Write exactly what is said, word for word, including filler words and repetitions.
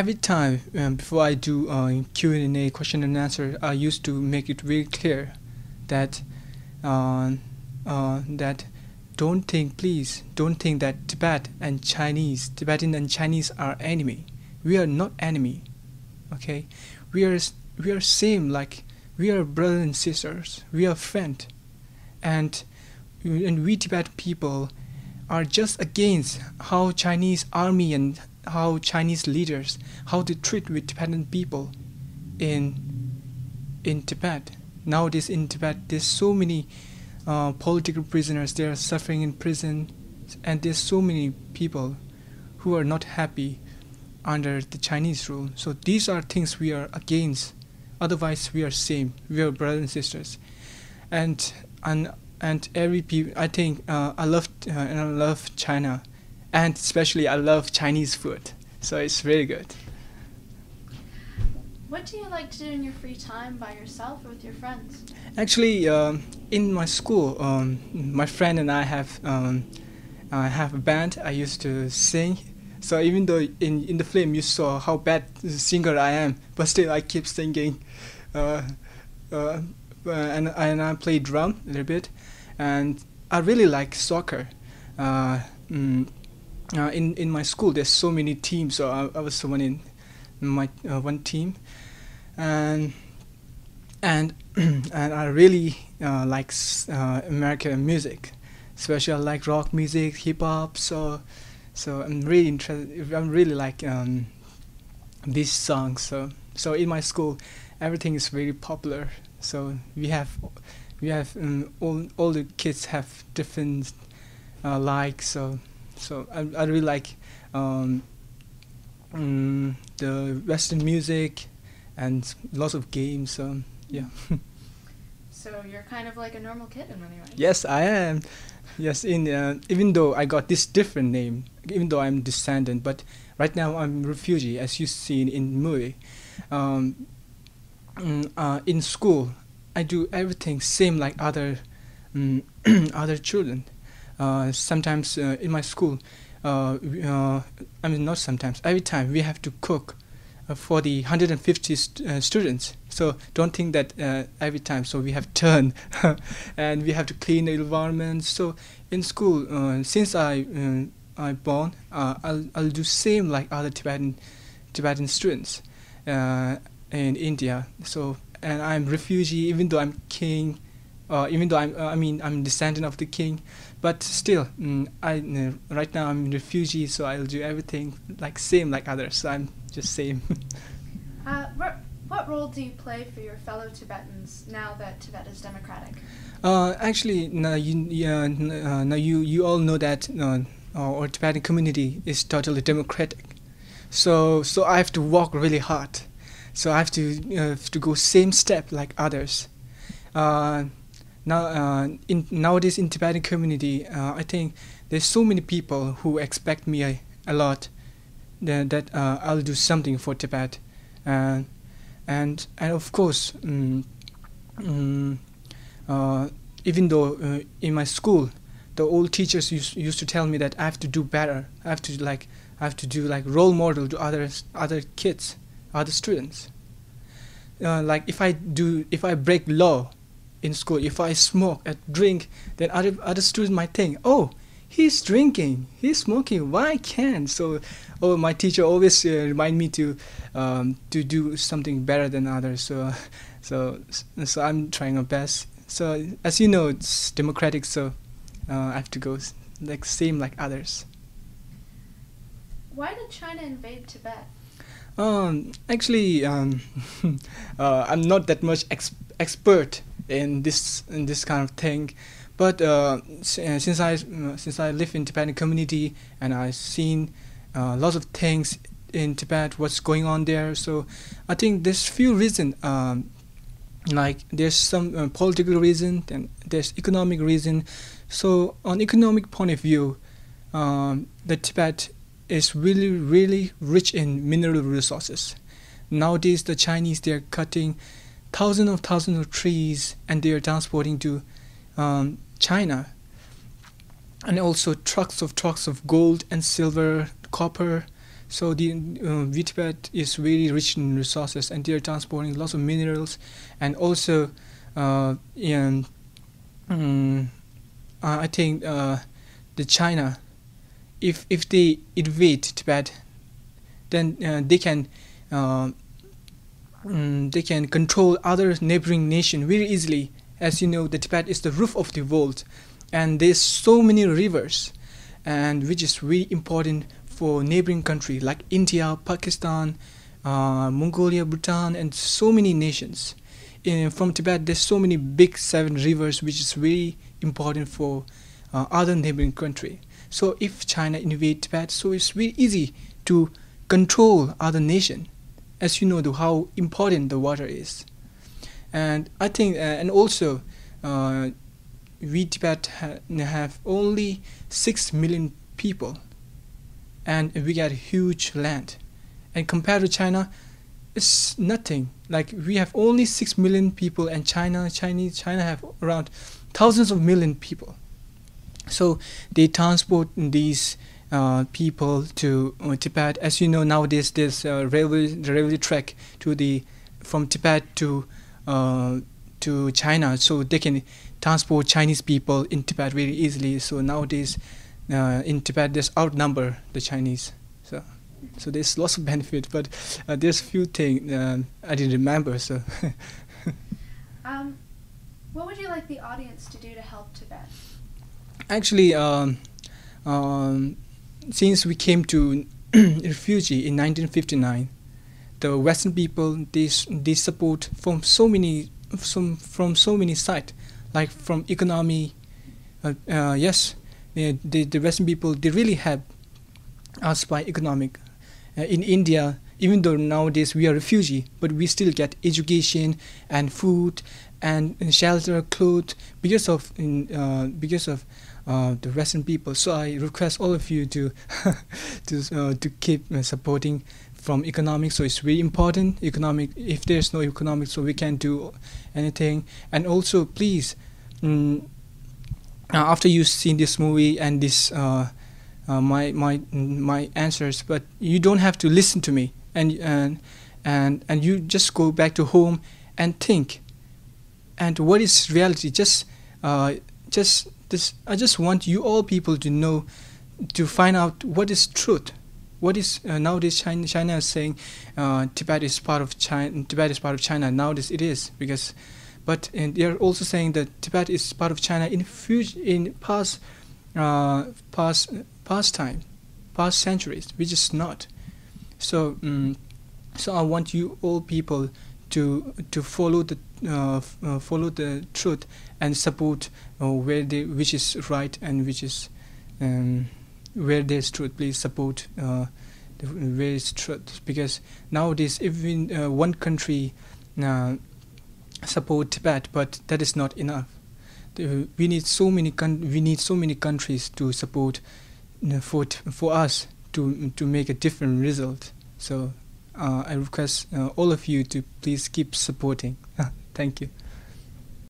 Every time um, before I do uh, Q and A, question and answer, I used to make it very clear that uh, uh, that don't think, please, don't think that Tibet and Chinese, Tibetan and Chinese are enemy. We are not enemy. Okay, we are we are same, like we are brothers and sisters. We are friend, and and we Tibetan people are just against how Chinese army and how Chinese leaders, how they treat with Tibetan people in in Tibet. Nowadays in Tibet, there's so many uh, political prisoners, they are suffering in prison, and there's so many people who are not happy under the Chinese rule. So these are things we are against. Otherwise, we are same. We are brothers and sisters. And and and every people, I think uh, I love uh, and I love China. And especially I love Chinese food, so it's really good. What do you like to do in your free time, by yourself or with your friends? Actually, um, in my school, um, my friend and I have um, I have a band. I used to sing, so even though in, in the film you saw how bad singer I am, but still I keep singing, uh, uh, and, and I play drum a little bit, and I really like soccer. Uh, mm, Uh, in in my school, there's so many teams. So I, I was someone in my uh, one team, and and and I really uh, like uh, American music, especially I like rock music, hip hop. So so I'm really interested. I'm really like um, these songs. So so in my school, everything is very popular. So we have we have um, all all the kids have different uh, likes. So. So I, I really like um, um, the Western music and lots of games. So yeah. So you're kind of like a normal kid in many ways. Yes, I am. Yes, in uh, even though I got this different name, even though I'm descendant, but right now I'm refugee, as you see in, in movie. Um, uh, in school, I do everything same like other um, other children. Uh, sometimes uh, in my school, uh, uh, I mean not sometimes, every time we have to cook uh, for the one hundred fifty st uh, students. So don't think that uh, every time, so we have turn and we have to clean the environment. So in school, uh, since I um, I born, uh, I'll, I'll do same like other Tibetan, Tibetan students uh, in India. So, and I'm refugee, even though I'm king, Uh, even though I'm, uh, I mean, I'm descendant of the king, but still, mm, I uh, right now I'm a refugee, so I'll do everything like same like others. So I'm just same. uh, what, what role do you play for your fellow Tibetans now that Tibet is democratic? Uh, actually, now you, yeah, uh, now you, you all know that uh, our Tibetan community is totally democratic. So, so I have to work really hard. So I have to uh, have to go same step like others. Uh, Now, uh, in, nowadays in Tibetan community, uh, I think there's so many people who expect me a, a lot that, that uh, I'll do something for Tibet, uh, and and of course, um, um, uh, even though uh, in my school, the old teachers used, used to tell me that I have to do better, I have to like I have to do like role model to other other kids, other students. Uh, like if I do if I break law in school, if I smoke and drink, then other other students might think, oh, he's drinking, he's smoking, why can't? So, oh, my teacher always uh, remind me to um, to do something better than others. So, so, so I'm trying my best. So, as you know, it's democratic. So, uh, I have to go like same like others. Why did China invade Tibet? Um, actually, um, uh, I'm not that much ex expert. in this in this kind of thing, but uh, since I since I live in Tibetan community and I've seen uh, lots of things in Tibet, what's going on there, so I think there's few reasons, um, like there's some uh, political reason and there's economic reason. So on economic point of view, um, the Tibet is really really rich in mineral resources. Nowadays the Chinese, they're cutting thousands of thousands of trees and they are transporting to um, China, and also trucks of trucks of gold and silver, copper. So the uh, Vitebsk is very rich in resources, and they are transporting lots of minerals, and also uh, in, um, I think uh, the China, if if they invade Tibet, then uh, they can uh, um, they can control other neighboring nation very easily. As you know, the Tibet is the roof of the world, and there's so many rivers, and which is really important for neighboring countries like India, Pakistan, uh, Mongolia, Bhutan, and so many nations. In, from Tibet, there's so many big seven rivers, which is really important for uh, other neighboring country. So if China invades Tibet, so it's really easy to control other nation, as you know the, how important the water is. And I think, uh, and also, uh, we Tibet ha have only six million people, and we got huge land, and compared to China, it's nothing. Like, we have only six million people, and China, Chinese, China have around thousands of million people. So they transport these uh, people to uh, Tibet. As you know, nowadays there's uh, railway the railway track to the from Tibet to uh, to China, so they can transport Chinese people in Tibet very easily. So nowadays, uh, in Tibet, there's outnumber the Chinese. So, so there's lots of benefit, but uh, there's few things uh, I didn't remember. So, um, what would you like the audience to do to help Tibet? Actually, um, um, since we came to refuge in nineteen fifty-nine, the Western people they they support from so many from from so many sides. Like from economy, uh, uh, yes, the, the the Western people they really help us by economic. Uh, in India, even though nowadays we are refugee, but we still get education and food and shelter, clothes because of in, uh, because of uh, the Western people. So I request all of you to to uh, to keep supporting from economics. So it's really important economic. If there's no economics, so we can't do anything. And also, please, mm, after you've seen this movie and this uh, uh, my my my answers, but you don't have to listen to me. And and and and you just go back to home and think. And what is reality? Just uh, just this. I just want you all people to know, to find out what is truth. What is uh, nowadays China, China is saying uh, Tibet is part of China. Tibet is part of China. Nowadays it is because, but and they are also saying that Tibet is part of China in future, in past, uh, past, past time, past centuries, which is not. So, um, so I want you all people to to follow the uh, uh, follow the truth and support uh, where they which is right and which is. Um, Where there's truth, please support uh, the where is truth. Because nowadays, even uh, one country uh, support Tibet, but that is not enough. The, we need so many con we need so many countries to support uh, for t for us to to make a different result. So uh, I request uh, all of you to please keep supporting. Thank you.